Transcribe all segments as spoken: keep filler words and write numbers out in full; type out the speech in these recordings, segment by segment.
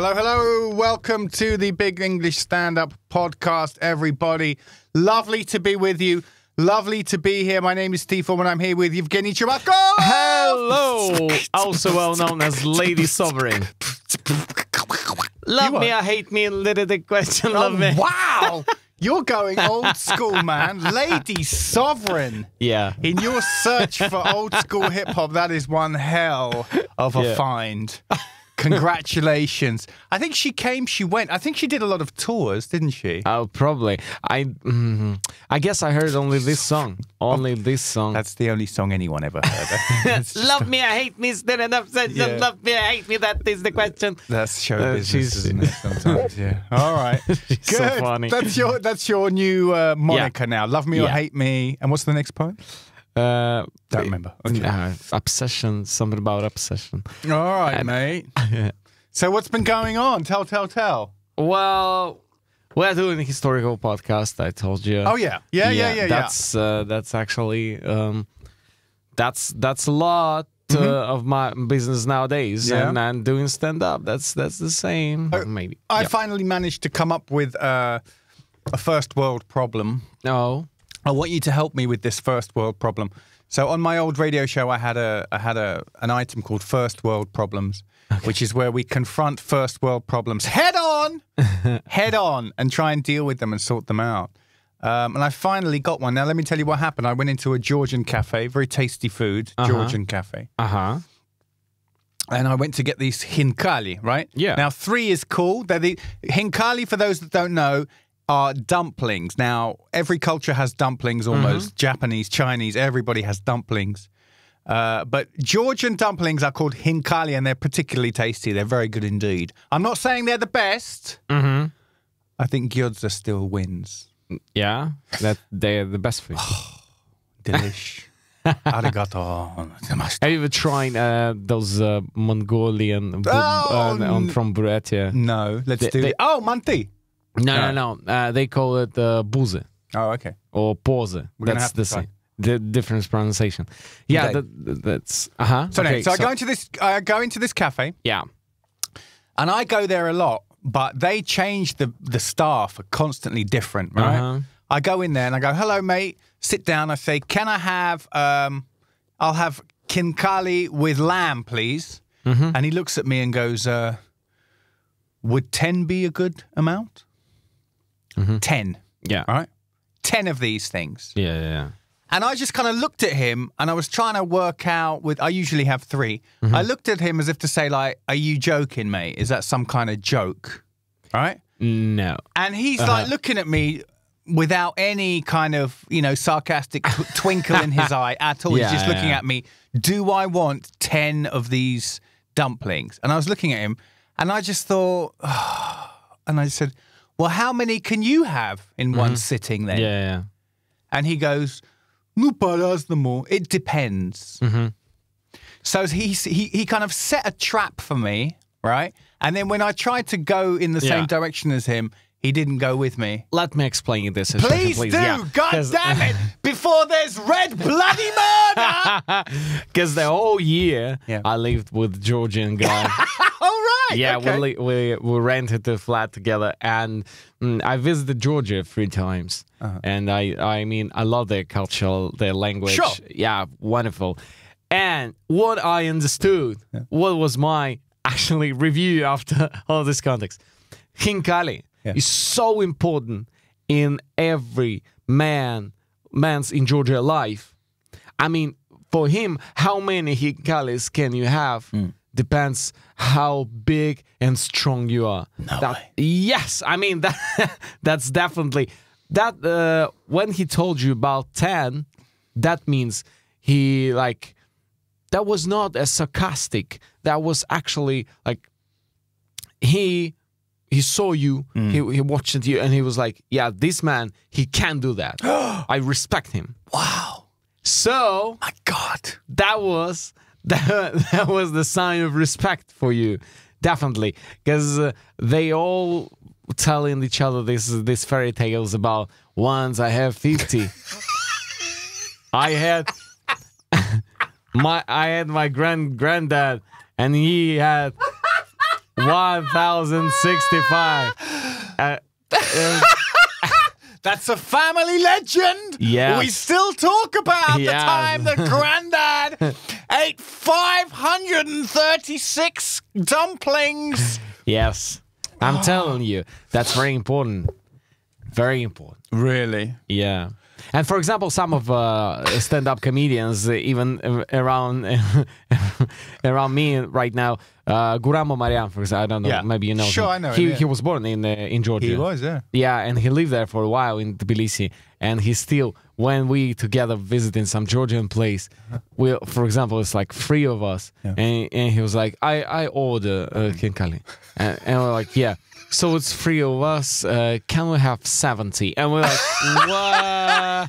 Hello, hello. Welcome to the Big English Stand-Up Podcast, everybody. Lovely to be with you. Lovely to be here. My name is Steve Foreman. I'm here with Evgeny Chimacca. Hello. Also well known as Lady Sovereign. Love me or hate me, little the question, love oh, me. Wow. You're going old school, man. Lady Sovereign. Yeah. In your search for old school hip-hop, that is one hell of a yeah. find. Congratulations. I think she came, she went. I think she did a lot of tours, didn't she? Oh, probably. I mm, I guess I heard only this song. Only oh, this song. That's the only song anyone ever heard. Love me, I hate me, still enough said, yeah. Love me, I hate me, that is the question. That's show uh, business, isn't it, sometimes, yeah. All right. Good. So funny. That's your, that's your new uh, moniker yeah. now. Love me yeah. or hate me. And what's the next part? Uh, Don't remember. Okay. Uh, obsession, something about obsession. All right, uh, mate. So what's been going on? Tell, tell, tell. Well, we're doing a historical podcast, I told you. Oh, yeah. Yeah, yeah, yeah, yeah. That's, yeah. Uh, that's actually, um, that's, that's a lot mm-hmm. uh, of my business nowadays. Yeah. And I'm doing stand-up. That's, that's the same. Oh, maybe. I yeah. finally managed to come up with uh, a first world problem. No. I want you to help me with this first world problem. So on my old radio show, I had a I had a an item called First World Problems, okay. which is where we confront first world problems head on, head on, and try and deal with them and sort them out. Um, and I finally got one. Now let me tell you what happened. I went into a Georgian cafe, very tasty food, uh-huh. Georgian cafe. Uh huh. And I went to get these hinkali, right? Yeah. Now three is cool. They're the hinkali, for those that don't know, are dumplings. Now, every culture has dumplings almost. Mm-hmm. Japanese, Chinese, everybody has dumplings. Uh, but Georgian dumplings are called hinkali, and they're particularly tasty. They're very good indeed. I'm not saying they're the best. Mm-hmm. I think gyodza still wins. Yeah, that they're the best for you. Oh, delish. Arigato. Have you ever tried uh, those uh, Mongolian oh, uh, um, from Buryatia? No, let's they, do they, it. Oh, manti. No, no, no. Uh, they call it uh, buze. Oh, okay. Or pose. We're that's the same. The difference pronunciation. Yeah, okay. that, that's. Uh huh. So, okay, no, so, so I go into this. I go into this cafe. Yeah. And I go there a lot, but they change the the staff are constantly different, right? Uh-huh. I go in there and I go, "Hello, mate. Sit down." I say, "Can I have? Um, I'll have kinkali with lamb, please." Mm-hmm. And he looks at me and goes, uh, "Would ten be a good amount?" Mm-hmm. ten. Yeah. All right? ten of these things. Yeah, yeah, yeah. And I just kind of looked at him and I was trying to work out with, I usually have three. Mm-hmm. I looked at him as if to say, like, are you joking, mate? Is that some kind of joke? Right? No. And he's uh-huh. like looking at me without any kind of, you know, sarcastic tw twinkle in his eye at all. Yeah, he's just looking yeah. at me. Do I want ten of these dumplings? And I was looking at him and I just thought, oh, and I said, well, how many can you have in mm-hmm. one sitting then? Yeah, yeah. And he goes, "No, more. It depends." Mm-hmm. So he, he he kind of set a trap for me, right? And then when I tried to go in the yeah. same direction as him, he didn't go with me. Let me explain you this. Please, please do. Yeah. God damn it. Before there's red bloody murder. Because the whole year yeah. I lived with Georgian guy. All right. Yeah, okay. we, we, we rented the flat together. And mm, I visited Georgia three times. Uh-huh. And I, I mean, I love their culture, their language. Sure. Yeah, wonderful. And what I understood, yeah. what was my actually review after all this context? Hinkali. Yeah. Is so important in every man, man's in Georgia life. I mean, for him, how many hinkalis can you have mm. depends how big and strong you are. No that, way. Yes, I mean, that, that's definitely, that uh, when he told you about ten, that means he like, that was not as sarcastic. That was actually like, he... He saw you, mm. he, he watched you, and he was like, yeah, this man, he can do that. I respect him. Wow. So, my God, that was, that, that was the sign of respect for you, definitely. Because uh, they all telling each other this, this fairy tales about, once I have fifty. I had my, I had my grand, granddad, and he had... one thousand sixty-five. Uh, uh, That's a family legend. Yeah, we still talk about yes. the time that Granddad ate five hundred thirty-six dumplings. Yes, I'm telling you, that's very important. Very important. Really? Yeah. And for example, some of uh, stand-up comedians, uh, even uh, around around me right now, uh, Guramo Marian, for example, I don't know, yeah. maybe you know. Sure, him. I know. He, him, yeah. he was born in uh, in Georgia. He was, yeah. Yeah, and he lived there for a while in Tbilisi. And he still, when we together visiting some Georgian place, uh-huh. we, for example, it's like three of us, yeah. and, and he was like, I I order uh, kinkali, and, and we're like, yeah. So it's three of us. Uh, can we have seventy? And we're like, what?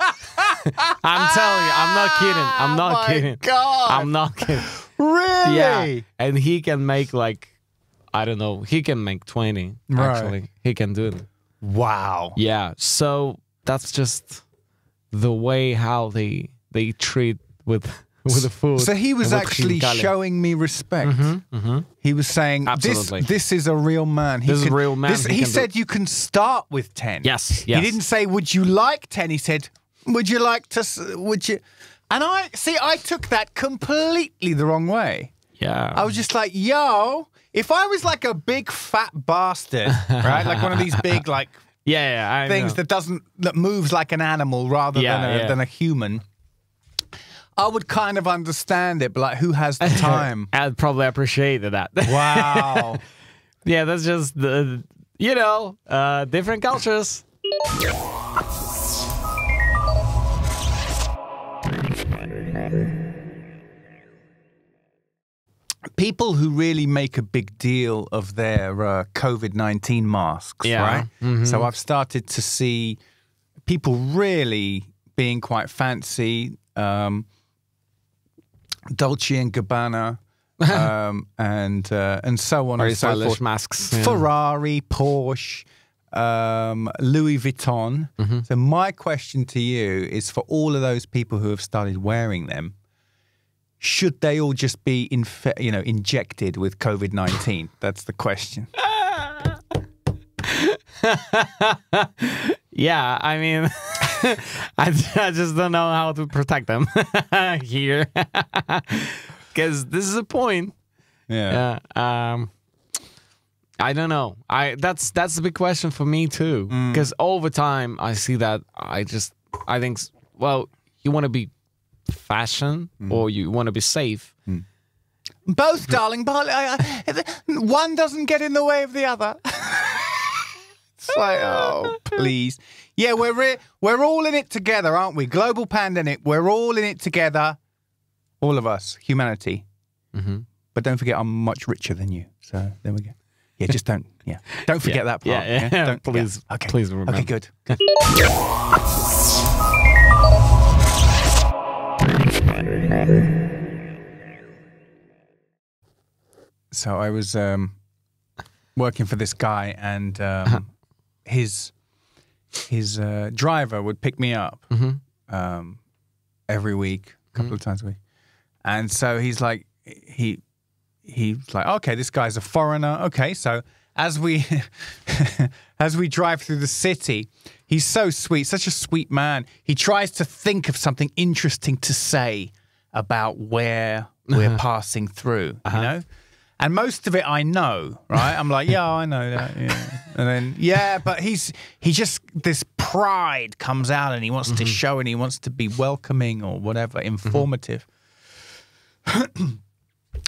I'm telling you, I'm not kidding. I'm not oh kidding. God. I'm not kidding. Really? Yeah. And he can make like, I don't know. He can make twenty. Right. Actually, he can do it. Wow. Yeah. So that's just the way how they they treat with. With the food. So he was actually showing me respect. Mm-hmm, mm-hmm. He was saying, absolutely. This, this is a real man. He this can, is a real man. This, he he said, you can start with ten. Yes, yes. He didn't say, would you like ten? He said, would you like to, would you? And I, see, I took that completely the wrong way. Yeah. I was just like, yo, if I was like a big fat bastard, right? Like one of these big, like, yeah, yeah I things know. that doesn't, that moves like an animal rather yeah, than, a, yeah. than a human. I would kind of understand it, but like, who has the time? I'd probably appreciate that. Wow. Yeah, that's just the, you know, uh, different cultures. People who really make a big deal of their uh, COVID nineteen masks, yeah. right? Mm-hmm. So I've started to see people really being quite fancy. Um, Dolce and Gabbana, um, and uh, and so on. Very and so stylish forth. masks, yeah. Ferrari, Porsche, um, Louis Vuitton. Mm-hmm. So my question to you is: for all of those people who have started wearing them, should they all just be inf you know injected with COVID nineteen? That's the question. Yeah, I mean. I just don't know how to protect them here, because this is a point. Yeah. Uh, um. I don't know. I that's that's a big question for me too. Because mm. over time I see that I just I think well you want to be fashion mm. or you want to be safe. Mm. Both, darling. But I, I, one doesn't get in the way of the other. It's like, oh, please. Yeah, we're we're all in it together, aren't we? Global pandemic. We're all in it together, all of us, humanity. Mm-hmm. But don't forget, I'm much richer than you. So there we go. Yeah, just don't. Yeah, don't forget yeah, that part. Yeah, yeah. yeah? Don't, please. Yeah. Okay. Please remember. Okay, good. good. So I was um, working for this guy, and um, his. His uh, driver would pick me up mm-hmm. um, every week, a couple mm-hmm. of times a week, and so he's like, he he's like, okay, this guy's a foreigner. Okay, so as we as we drive through the city, he's so sweet, such a sweet man. He tries to think of something interesting to say about where we're passing through, uh-huh. you know. And most of it I know, right? I'm like, yeah, I know that. Yeah. And then, yeah, but he's he just, this pride comes out and he wants mm-hmm. to show and he wants to be welcoming or whatever, informative. Mm-hmm.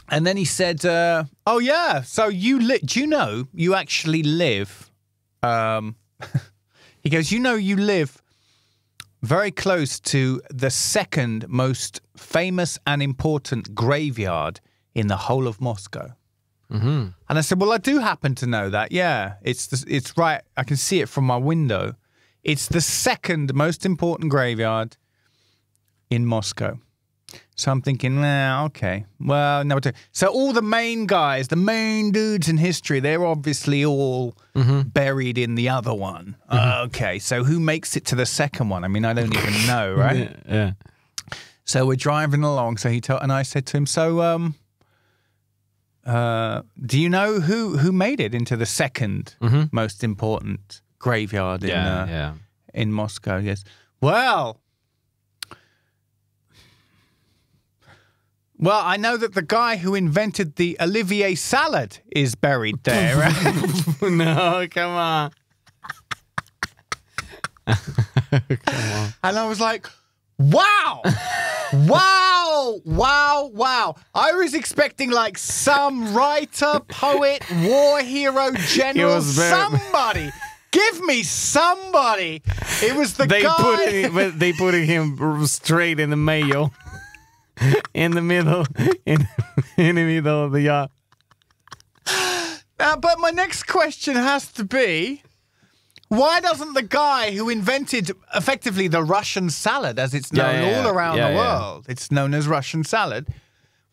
And then he said, uh, oh, yeah, so you, li do you know you actually live? Um, he goes, you know you live very close to the second most famous and important graveyard in the whole of Moscow. Mm-hmm. And I said, well, I do happen to know that. Yeah, it's the, it's right. I can see it from my window. It's the second most important graveyard in Moscow. So I'm thinking, nah, okay. Well, no. So all the main guys, the main dudes in history, they're obviously all mm-hmm. buried in the other one. Mm-hmm. uh, okay, so who makes it to the second one? I mean, I don't even know, right? Yeah, yeah. So we're driving along. So he told, and I said to him, so um. Uh, do you know who who made it into the second mm-hmm. most important graveyard yeah, in uh, yeah. in Moscow? Yes. Well, well, I know that the guy who invented the Olivier salad is buried there. No, come on. Come on. And I was like, wow. Wow, wow, wow. I was expecting like some writer, poet, war hero, general, somebody. Give me somebody. It was the they guy. Put it, they put him straight in the mail. In the middle. In, in the middle of the yard. Uh, but my next question has to be, why doesn't the guy who invented effectively the Russian salad, as it's known yeah, yeah, all around yeah, the yeah. world, it's known as Russian salad,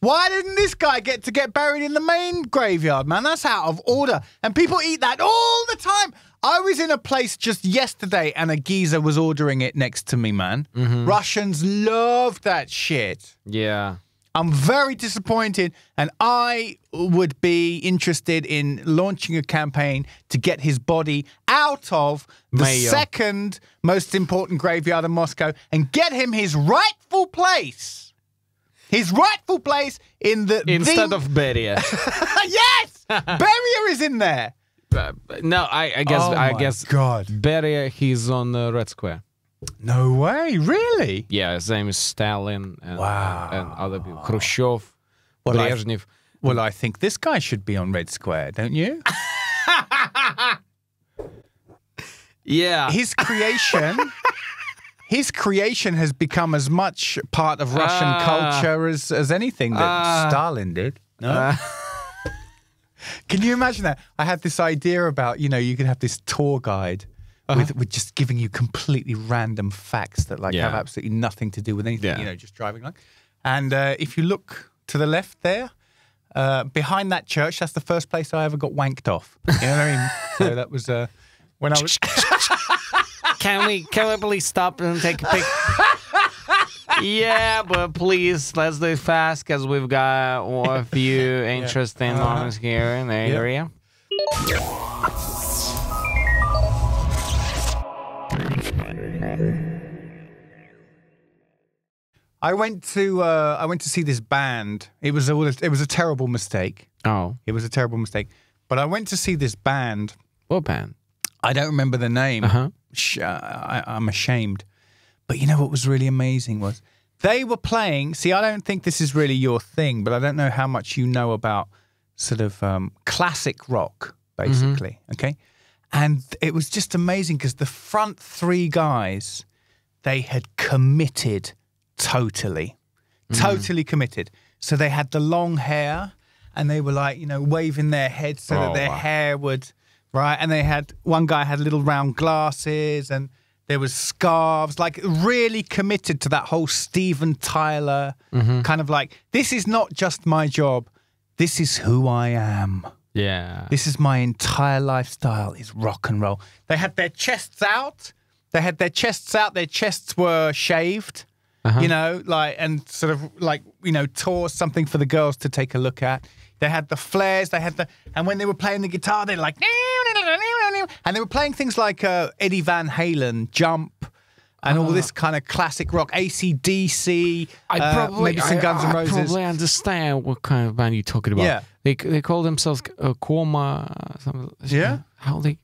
why didn't this guy get to get buried in the main graveyard, man? That's out of order. And people eat that all the time. I was in a place just yesterday and a geezer was ordering it next to me, man. Mm-hmm. Russians love that shit. Yeah. I'm very disappointed, and I would be interested in launching a campaign to get his body out of the Mayo. second most important graveyard in Moscow and get him his rightful place. His rightful place in the... Instead the... of Beria. Yes! Beria is in there. Uh, no, I, I guess... Oh I my guess God. Beria, he's on the Red Square. No way, really? Yeah, his name is Stalin and, wow. and other people. Khrushchev, well, Brezhnev. I, well, I think this guy should be on Red Square, don't you? Yeah. His creation, his creation has become as much part of Russian uh, culture as, as anything that uh, Stalin did. No? Uh, Can you imagine that? I had this idea about, you know, you could have this tour guide Uh-huh. with, with just giving you completely random facts that like yeah. have absolutely nothing to do with anything, yeah. you know, just driving along. And uh, if you look to the left there, uh, behind that church, that's the first place I ever got wanked off. You know what I mean? So that was uh, when I was... Can we, can we please stop and take a picture? Yeah, but please, let's do it fast because we've got a few interesting yeah. uh-huh. ones here in the yep. area. I went to uh, I went to see this band. It was a, it was a terrible mistake. Oh, it was a terrible mistake. But I went to see this band. What band? I don't remember the name. Uh-huh. I, I'm ashamed. But you know what was really amazing was they were playing. See, I don't think this is really your thing, but I don't know how much you know about sort of um, classic rock, basically. Mm-hmm. Okay. And it was just amazing because the front three guys, they had committed totally, mm. totally committed. So they had the long hair and they were like, you know, waving their heads so oh, that their wow. hair would, right? And they had, one guy had little round glasses and there was scarves, like really committed to that whole Stephen Tyler mm-hmm. kind of like, this is not just my job, this is who I am. Yeah. This is my entire lifestyle is rock and roll. They had their chests out. They had their chests out. Their chests were shaved, uh-huh. you know, like, and sort of like, you know, tore something for the girls to take a look at. They had the flares. They had the, and when they were playing the guitar, they're like, and they were playing things like uh, Eddie Van Halen, Jump, and uh, all this kind of classic rock, A C D C, I probably, uh, maybe some Guns N Roses. I probably understand what kind of band you're talking about. Yeah. They, they call themselves uh, Coma. Something, yeah. How they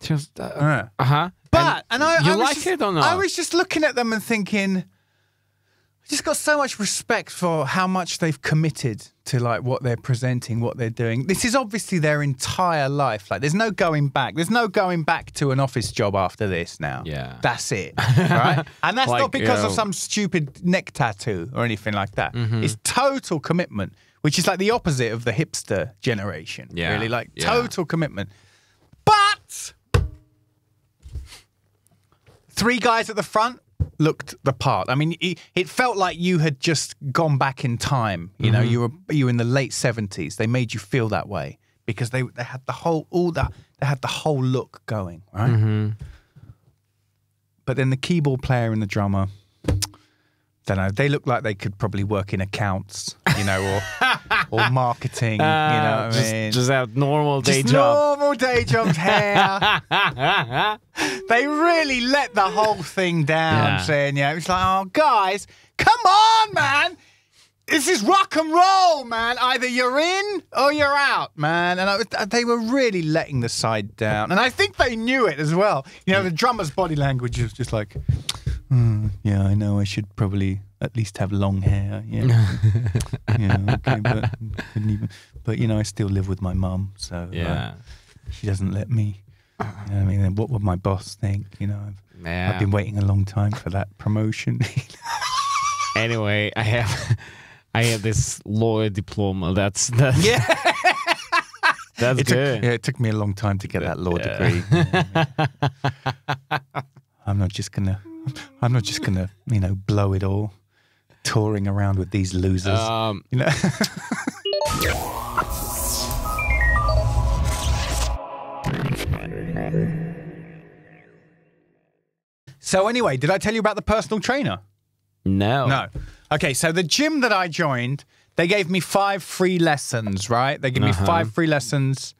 just uh, uh, uh huh. But and, and I, you I like just, it or not? I was just looking at them and thinking, I just got so much respect for how much they've committed to like what they're presenting, what they're doing. This is obviously their entire life. Like, there's no going back. There's no going back to an office job after this. Now, yeah, that's it, right? And that's like, not because you know, of some stupid neck tattoo or anything like that. Mm-hmm. It's total commitment. Which is like the opposite of the hipster generation, yeah, really, like yeah. total commitment. But three guys at the front looked the part. I mean, it, it felt like you had just gone back in time. You mm-hmm. know, you were you were in the late seventies. They made you feel that way because they they had the whole all the they had the whole look going, right? Mm-hmm. But then the keyboard player and the drummer. Don't know. They look like they could probably work in accounts, you know, or or marketing. Uh, you know what just, I mean? Just our normal day just job. Normal day jobs here. They really let the whole thing down, Zhenyok. Yeah. It's like, oh, guys, come on, man. This is rock and roll, man. Either you're in or you're out, man. And I, they were really letting the side down. And I think they knew it as well. You know, the drummer's body language was just like, mm, yeah, I know I should probably at least have long hair. Yeah, yeah, okay, but, couldn't even, but, you know, I still live with my mum, so yeah. uh, she doesn't let me. You know I mean, what would my boss think? You know, I've, yeah. I've been waiting a long time for that promotion. Anyway, I have... I had this lawyer diploma. That's that's yeah. That's it good. Took, yeah, it took me a long time to get that law yeah. degree. Yeah. I'm not just gonna. I'm not just gonna. You know, blow it all, touring around with these losers. Um, you know. So anyway, did I tell you about the personal trainer? No. No. Okay, so the gym that I joined, they gave me five free lessons, right? They gave uh-huh. me five free lessons.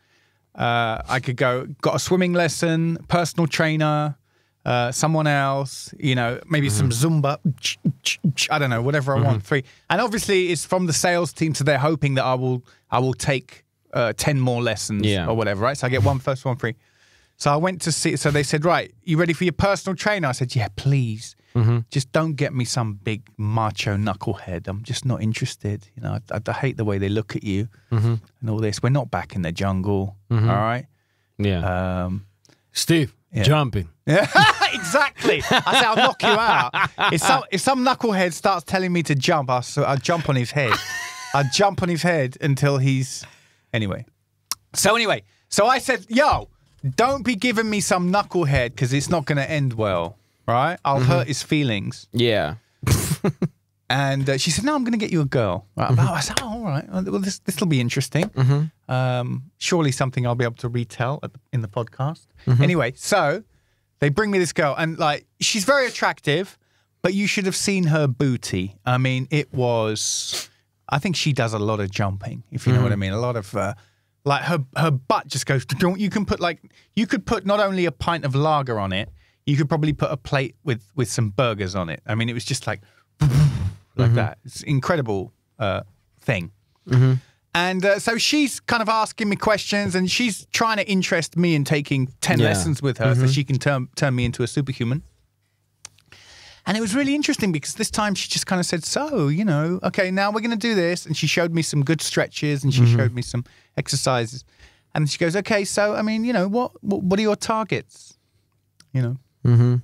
Uh, I could go, got a swimming lesson, personal trainer, uh, someone else, you know, maybe mm-hmm. some Zumba. I don't know, whatever I mm-hmm. want. Three, and obviously it's from the sales team, so they're hoping that I will, I will take uh, ten more lessons yeah. or whatever, right? So I get one first one free. So I went to see. So they said, right, you ready for your personal trainer? I said, yeah, please. Mm-hmm. Just don't get me some big macho knucklehead. I'm just not interested. You know, I, I, I hate the way they look at you mm-hmm. and all this. We're not back in the jungle, mm-hmm. all right? Yeah. Um, Steve, yeah. jumping. Yeah, exactly. I said, I'll knock you out. If some, if some knucklehead starts telling me to jump, I'll, I'll jump on his head. I'll jump on his head until he's... Anyway. So anyway, so I said, yo, don't be giving me some knucklehead because it's not going to end well. Right? I'll mm-hmm. hurt his feelings. Yeah. And uh, she said, no, I'm going to get you a girl. Right? Mm-hmm. I said, oh, all right. Well, this this will be interesting. Mm-hmm. um, surely something I'll be able to retell at the, in the podcast. Mm-hmm. Anyway, so they bring me this girl. And, like, she's very attractive, but you should have seen her booty. I mean, it was... I think she does a lot of jumping, if you mm-hmm. know what I mean. A lot of... Uh, like, her, her butt just goes... You can put, like... You could put not only a pint of lager on it, you could probably put a plate with, with some burgers on it. I mean, it was just like, like mm-hmm. that. It's an incredible uh, thing. Mm-hmm. And uh, so she's kind of asking me questions and she's trying to interest me in taking ten yeah. lessons with her mm-hmm. so she can turn, turn me into a superhuman. And it was really interesting because this time she just kind of said, so, you know, okay, now we're going to do this. And she showed me some good stretches and she mm-hmm. showed me some exercises. And she goes, okay, so, I mean, you know, what, what, what are your targets? You know? Mm-hmm.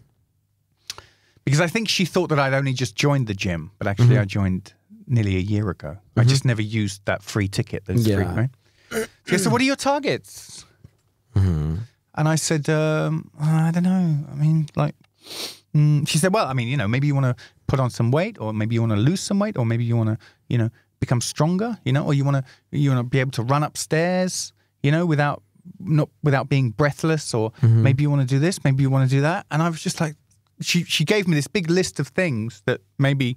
Because I think she thought that I'd only just joined the gym, but actually mm-hmm. I joined nearly a year ago. Mm-hmm. I just never used that free ticket. That's yeah. free, right? So I said, what are your targets? Mm-hmm. And I said, um, I don't know. I mean, like, mm, she said, well, I mean, you know, maybe you want to put on some weight or maybe you want to lose some weight or maybe you want to, you know, become stronger, you know, or you want to, you want to be able to run upstairs, you know, without, not without being breathless or mm-hmm. maybe you want to do this, maybe you want to do that. And I was just like, she, she gave me this big list of things that maybe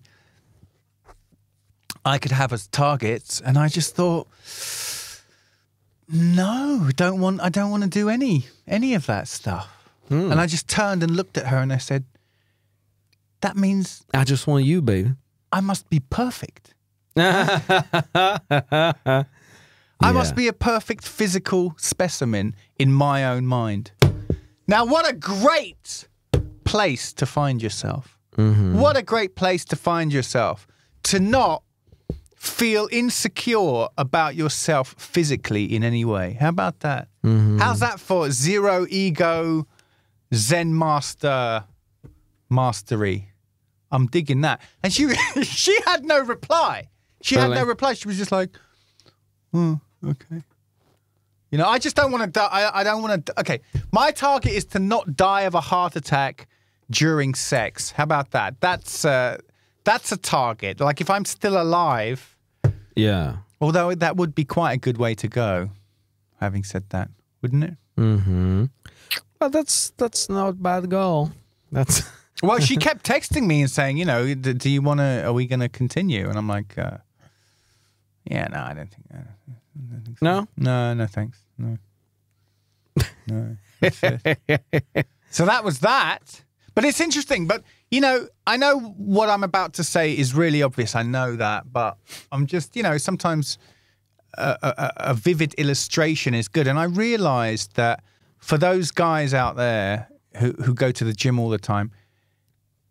I could have as targets. And I just thought, no, don't want, I don't want to do any, any of that stuff. Mm. And I just turned and looked at her and I said, that means I just want you, baby. I must be perfect. I yeah. must be a perfect physical specimen in my own mind. Now, what a great place to find yourself. Mm-hmm. What a great place to find yourself. To not feel insecure about yourself physically in any way. How about that? Mm-hmm. How's that for zero ego, Zen master, mastery? I'm digging that. And she, she had no reply. She really? had no reply. She was just like, hmm. Okay. You know, I just don't want to die. I, I don't want to... Okay, my target is to not die of a heart attack during sex. How about that? That's, uh, that's a target. Like, if I'm still alive... Yeah. Although that would be quite a good way to go, having said that, wouldn't it? Mm-hmm. Well, that's, that's not a bad goal. That's... Well, she kept texting me and saying, you know, do you want to... Are we going to continue? And I'm like... Uh, Yeah, no, I don't think. I don't think so. No, no, no, thanks. No, no. That's it. So that was that. But it's interesting. But you know, I know what I'm about to say is really obvious. I know that, but I'm just, you know, sometimes a, a, a vivid illustration is good. And I realized that for those guys out there who who go to the gym all the time,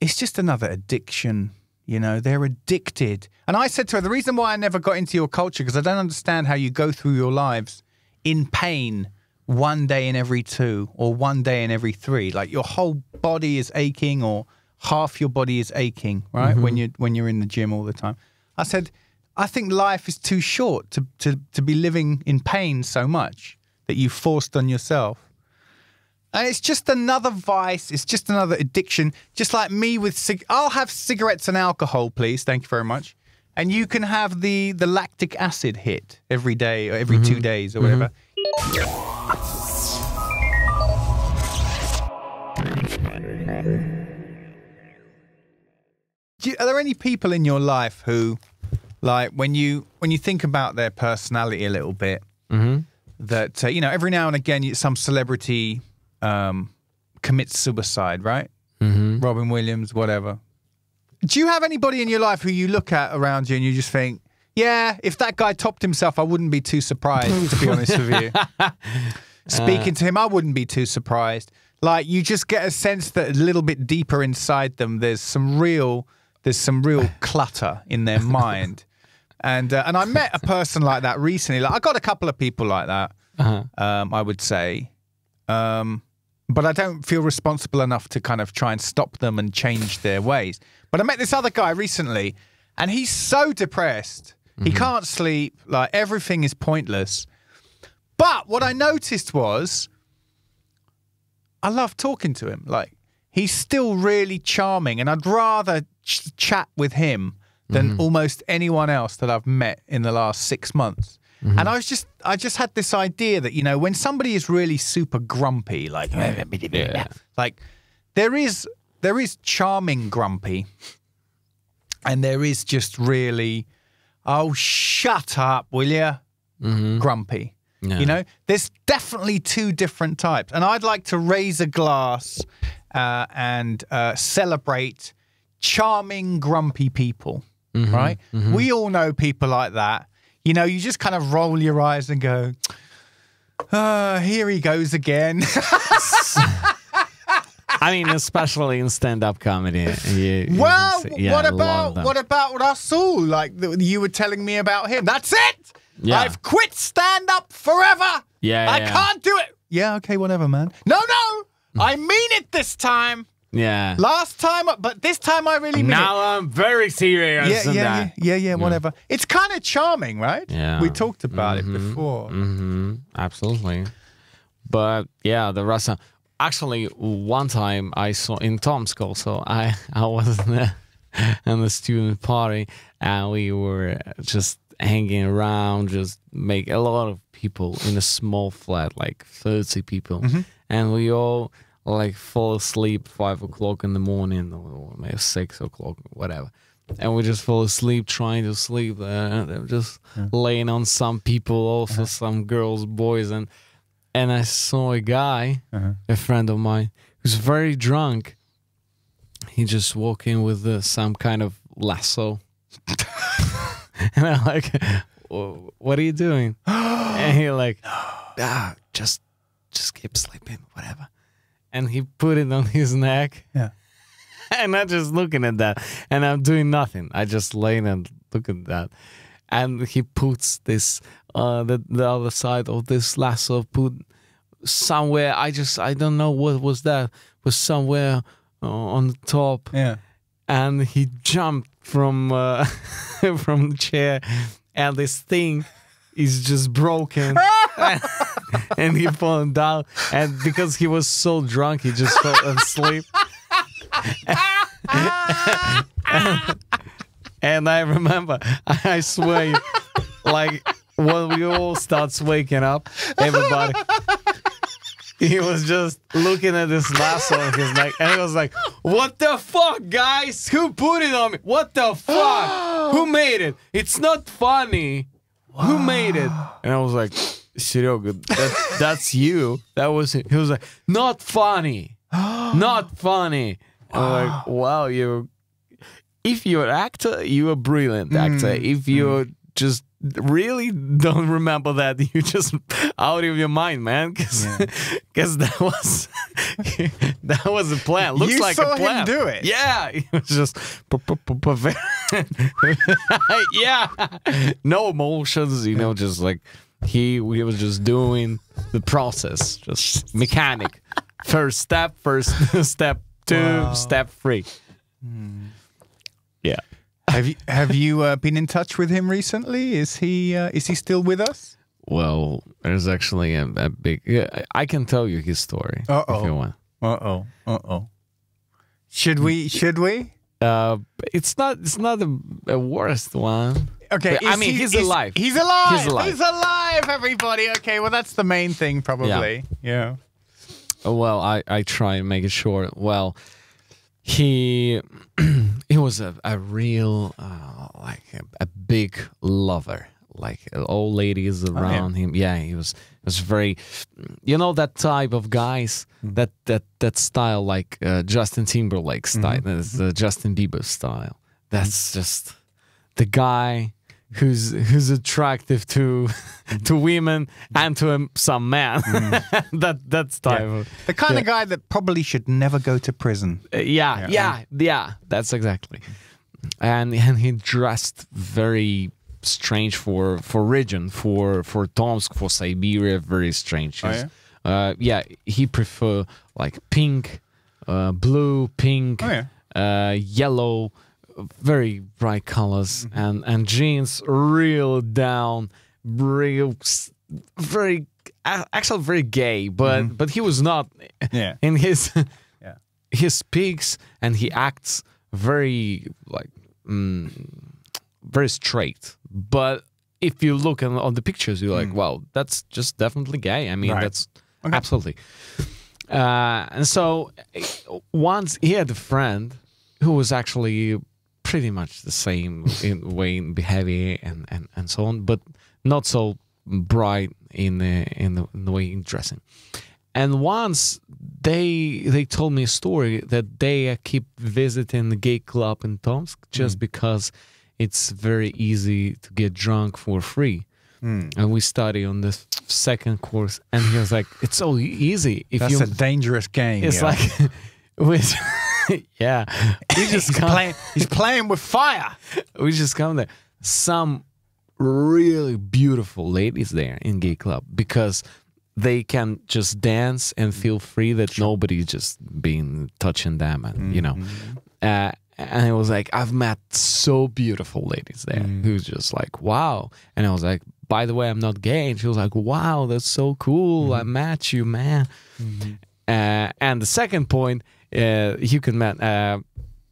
it's just another addiction. You know, they're addicted. And I said to her, the reason why I never got into your culture, because I don't understand how you go through your lives in pain one day in every two or one day in every three. Like your whole body is aching or half your body is aching, right? Mm-hmm. When you're, when you're in the gym all the time. I said, I think life is too short to, to, to be living in pain so much that you forced on yourself. And it's just another vice. It's just another addiction. Just like me with cig- I'll have cigarettes and alcohol, please. Thank you very much. And you can have the, the lactic acid hit every day or every mm-hmm. two days or whatever. Mm-hmm. Do you, are there any people in your life who, like, when you when you think about their personality a little bit, mm-hmm. that, uh, you know, every now and again, you, some celebrity... Um, commits suicide, right? Mm-hmm. Robin Williams, whatever. Do you have anybody in your life who you look at around you and you just think, yeah, if that guy topped himself, I wouldn't be too surprised, to be honest with you. Speaking uh, to him, I wouldn't be too surprised. Like, you just get a sense that a little bit deeper inside them, there's some real, there's some real clutter in their mind. And, uh, and I met a person like that recently. Like, I got a couple of people like that, uh-huh. um, I would say. Um... But I don't feel responsible enough to kind of try and stop them and change their ways. But I met this other guy recently, and he's so depressed. Mm-hmm. He can't sleep. Like, everything is pointless. But what I noticed was I love talking to him. Like, he's still really charming, and I'd rather ch chat with him than mm-hmm. almost anyone else that I've met in the last six months. Mm-hmm. And I was just, I just had this idea that, you know, when somebody is really super grumpy, like, yeah. like there is, there is charming grumpy, and there is just really, oh, shut up, will you? Mm-hmm. Grumpy. Yeah. You know, there's definitely two different types. And I'd like to raise a glass uh, and uh, celebrate charming, grumpy people, mm-hmm. right? Mm-hmm. We all know people like that. You know, you just kind of roll your eyes and go, oh, here he goes again. I mean, especially in stand-up comedy. You, well, you see, yeah, what about what about Russell? Like, you were telling me about him. That's it! Yeah. I've quit stand-up forever! Yeah, I yeah. can't do it! Yeah, okay, whatever, man. No, no! I mean it this time! Yeah. Last time, but this time I really mean it. Now I'm very serious. Yeah, yeah, that. yeah, yeah, yeah, whatever. Yeah. It's kind of charming, right? Yeah. We talked about mm-hmm. it before. Mm-hmm. Absolutely. But yeah, the Russian. Actually, one time I saw in Tomsk also, I, I was in the, in the student party, and we were just hanging around, just make a lot of people in a small flat, like thirty people. Mm-hmm. And we all... like fall asleep five o'clock in the morning or maybe six o'clock whatever, and we just fall asleep trying to sleep there, uh, just yeah. laying on some people also, uh-huh. some girls, boys, and and I saw a guy, uh-huh. a friend of mine who's very drunk. He just walked in with uh, some kind of lasso, and I'm like, what are you doing? And he like, ah, just just keep sleeping, whatever. And he put it on his neck. Yeah. And I'm just looking at that. And I'm doing nothing. I just lay and look at that. And he puts this, uh, the, the other side of this lasso, put somewhere. I just, I don't know what was that. Was somewhere uh, on the top. Yeah. And he jumped from, uh, from the chair. And this thing is just broken. And he fell down, and because he was so drunk, he just fell asleep. And I remember, I swear, you, like when we all starts waking up, everybody, he was just looking at this lasso on his neck, and he was like, "What the fuck, guys? Who put it on me? What the fuck? Who made it? It's not funny." wow. Who made it? And I was like, Serioga, that, that's you. That was it. He was like, not funny. Not funny. And I'm like, wow, you. If you're an actor, you're a brilliant actor. Mm. If you're mm. just really don't remember that, you're just out of your mind, man. Because yeah. that was that was a plan. Looks you like saw a plan. Him do it. Yeah, it was just yeah, no emotions. You know, just like he he was just doing the process, just mechanic. First step, first step two, wow. step three. Mm. Yeah. Have you have you uh, been in touch with him recently? Is he uh, is he still with us? Well, there's actually a, a big. Yeah, I can tell you his story. Uh oh. If you want. Uh oh. Uh oh. Should we? Should we? Uh, it's not. It's not the, the worst one. Okay. But, I mean, he, he's is, alive. He's alive. He's alive. He's alive. Everybody. Okay. Well, that's the main thing, probably. Yeah. yeah. Well, I I try and make it short. Well. He, he was a, a real, uh, like a, a big lover, like old ladies around oh, yeah. him. Yeah, he was was very, you know, that type of guys, mm-hmm. that that that style, like uh, Justin Timberlake style, mm-hmm. uh, Justin Bieber style. That's just the guy who's who's attractive to to women and to um, some man. Mm. that that's type yeah. of, the kind yeah. of guy that probably should never go to prison. Uh, yeah, yeah, yeah, yeah. That's exactly. And and he dressed very strange for for region, for for Tomsk, for Siberia. Very strange. Oh, yeah? Uh, yeah, he prefer like pink, uh, blue, pink, oh, yeah. uh, yellow. Very bright colors mm-hmm. and and jeans, real down, real, very actually very gay, but mm-hmm. but he was not. Yeah. In his, yeah. he speaks and he acts very like um, very straight. But if you look on, on the pictures, you're like, mm. wow, that's just definitely gay. I mean, right. that's okay. absolutely. Uh, and so once he had a friend who was actually. Pretty much the same in way in behavior and, and, and so on, but not so bright in the, in, the, in the way in dressing. And once they they told me a story that they keep visiting the gay club in Tomsk just mm. because it's very easy to get drunk for free. Mm. And we study on the second course, and he was like, "It's so easy." If That's you, a dangerous game. It's yeah. like with. Yeah, we just he's, playing, he's playing with fire. We just come there. Some really beautiful ladies there in gay club because they can just dance and feel free that nobody's just been touching them, and mm-hmm. you know. Uh, and it was like I've met so beautiful ladies there mm. who's just like wow. And I was like, by the way, I'm not gay. And she was like, wow, that's so cool. Mm-hmm. I met you, man. Mm-hmm. uh, and the second point. Uh, you can met uh,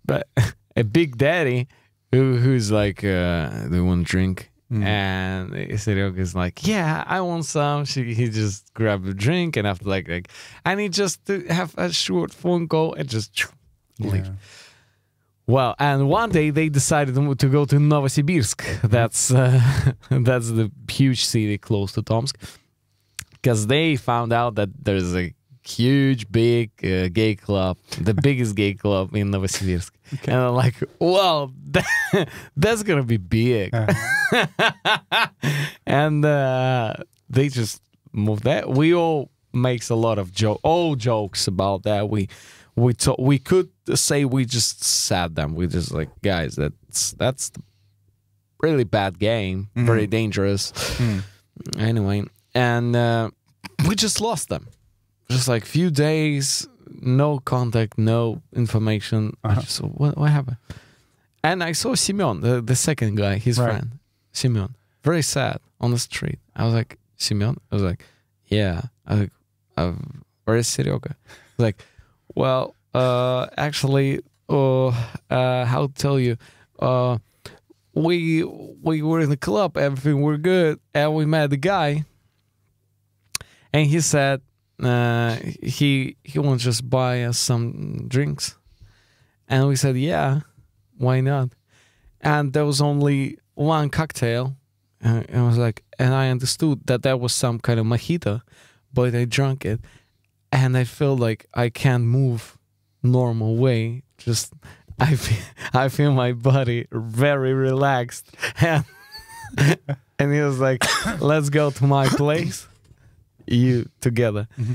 but a big daddy who who's like, uh, do you want a drink? Mm. And Seryoga is like, yeah, I want some. She, he just grabbed a drink, and after like, like, I need just to have a short phone call and just yeah. leave. Well, and one day they decided to go to Novosibirsk. That's uh, that's the huge city close to Tomsk, because they found out that there's a huge, big uh, gay club, the biggest gay club in Novosibirsk. Okay. And I'm like, wow, that, that's going to be big. Uh-huh. And uh, they just moved that. We all makes a lot of jo all jokes about that. We we we could say we just sat them. We just like, guys, that's, that's the really bad game, mm-hmm. very dangerous. Mm. Anyway, and uh, we just lost them. Just like few days, no contact, no information. Uh-huh. I just what, what happened? And I saw Simeon, the, the second guy, his right. friend, Simeon, very sad on the street. I was like, Simeon? I was like, yeah. I was like, uh, where is Seryoga? Like, well, uh, actually, uh, uh, how to tell you, uh, we we were in the club, everything were good, and we met the guy, and he said. Uh, he he won't just buy us some drinks, and we said, yeah, why not? And there was only one cocktail And I was like, and I understood that that was some kind of mojito, but I drank it, and I felt like I can't move normal way. Just I feel, I feel my body very relaxed, and and he was like, "Let's go to my place, you together." Mm-hmm.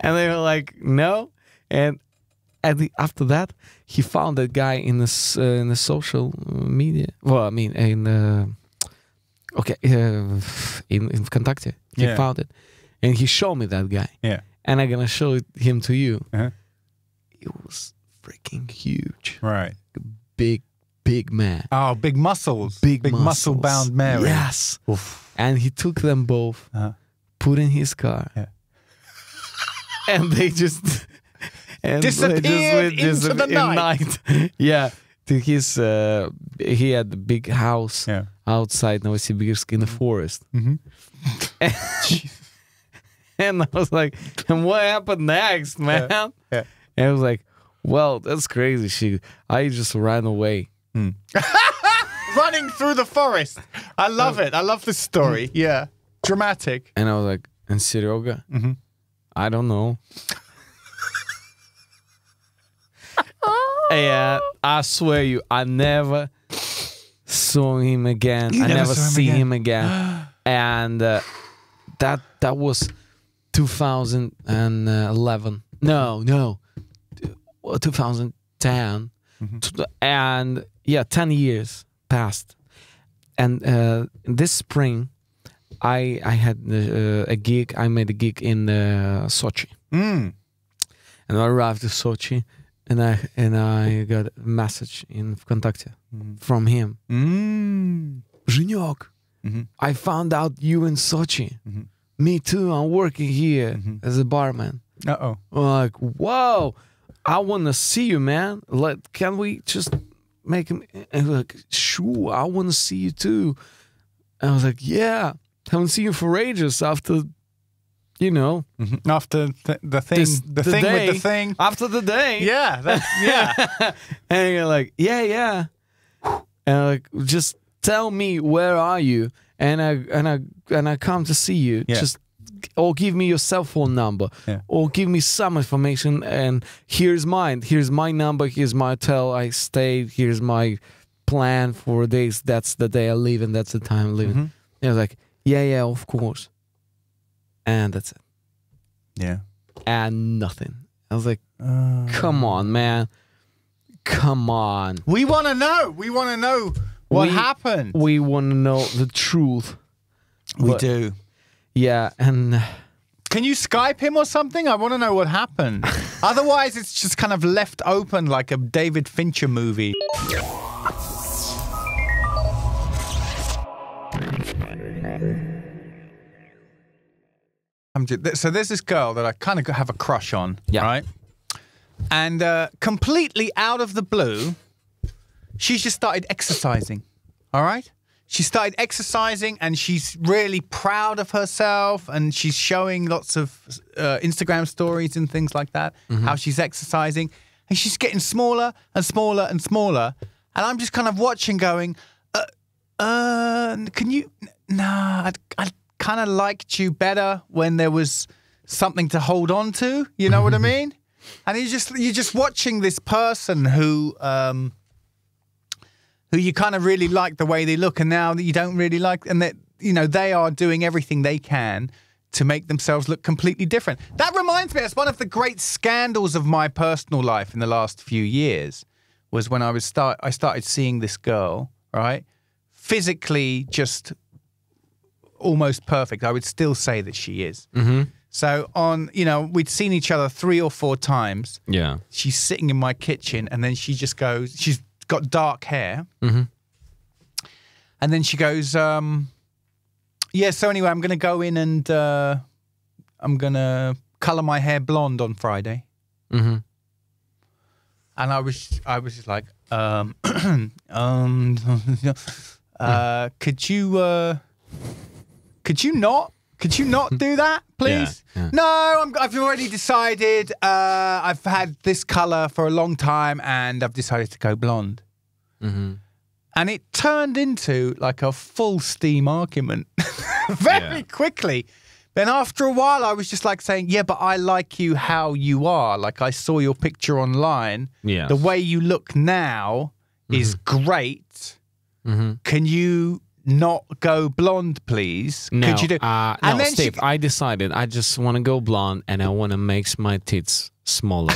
And they were like, "No," and at the, after that, he found that guy in this uh, in the social media. Well, I mean, in the Okay, uh, in, in Vkontakte, he yeah. found it, and he showed me that guy. Yeah, and I'm gonna show it, him to you. Uh-huh. It was freaking huge, right? Big, big man. Oh, big muscles, big, big muscle-bound man. Yes. Oof. And he took them both, uh-huh. put in his car, yeah. and they just and disappeared they just into the night. night. Yeah. To his, uh, he had a big house yeah. outside Novosibirsk in the forest. Mm-hmm. and, and I was like, and what happened next, man? Yeah. Yeah. And I was like, well, that's crazy. She, I just ran away. Mm. Running through the forest. I love it. I love this story. Yeah. Dramatic. And I was like, and Seryoga? Mm-hmm. I don't know. Yeah, I swear you, I never saw him again. You I never, never see him again. Him again. And uh, that that was two thousand eleven. No, no, two thousand ten. Mm-hmm. And yeah, ten years passed. And uh, this spring, I I had uh, a gig. I made a gig in uh, Sochi. Mm. And I arrived to Sochi. And I and I got a message in Vkontakte mm. from him. Mm. Zhenyok, mm-hmm. I found out you in Sochi. Mm-hmm. Me too. I'm working here mm-hmm. as a barman. Uh oh. I'm like, whoa! I want to see you, man. Like, can we just make him? And like, sure. I want to see you too. And I was like, yeah. Haven't seen you for ages. After. You know, mm-hmm. after th the thing, this, the, the thing day, with the thing, after the day, yeah, that's, yeah, and you're like, yeah, yeah, and I'm like, just tell me where are you, and I and I and I come to see you, yeah. just or give me your cell phone number, yeah. or give me some information, and here's mine, here's my number, here's my hotel I stayed, here's my plan for days. That's the day I leave, and that's the time I leave. Mm-hmm. And I was like, yeah, yeah, of course. And that's it. Yeah. And nothing. I was like, uh, come on, man. Come on. We want to know. We want to know what we, happened. We want to know the truth. We but, do. Yeah. And can you Skype him or something? I want to know what happened. Otherwise, it's just kind of left open like a David Fincher movie. So there's this girl that I kind of have a crush on, yeah. right? And uh, completely out of the blue, she just started exercising, all right? She started exercising and she's really proud of herself and she's showing lots of uh, Instagram stories and things like that, mm-hmm. how she's exercising. And she's getting smaller and smaller and smaller. And I'm just kind of watching going, uh, uh can you, nah, I, I kind of liked you better when there was something to hold on to, you know what I mean? And you just you're just watching this person who um, who you kind of really like the way they look, and now that you don't really like, and that you know they are doing everything they can to make themselves look completely different. That reminds me, that's one of the great scandals of my personal life in the last few years was when I was start I started seeing this girl, right, physically just. Almost perfect. I would still say that she is. Mm-hmm. So on, you know, we'd seen each other three or four times. Yeah. She's sitting in my kitchen and then she just goes, she's got dark hair. Mm-hmm. And then she goes, um, yeah, so anyway, I'm going to go in and uh, I'm going to color my hair blonde on Friday. Mm-hmm. And I was, I was just like, um, um, uh, could you, uh, Could you not? Could you not do that, please? Yeah, yeah. No, I'm, I've already decided. Uh, I've had this color for a long time, and I've decided to go blonde. Mm-hmm. And it turned into like a full steam argument very yeah. quickly. Then after a while, I was just like saying, yeah, but I like you how you are. Like, I saw your picture online. Yeah. The way you look now mm-hmm. is great. Mm-hmm. Can you not go blonde, please? No, Could you do uh, and no then Steve, she... I decided I just want to go blonde and I want to make my tits smaller.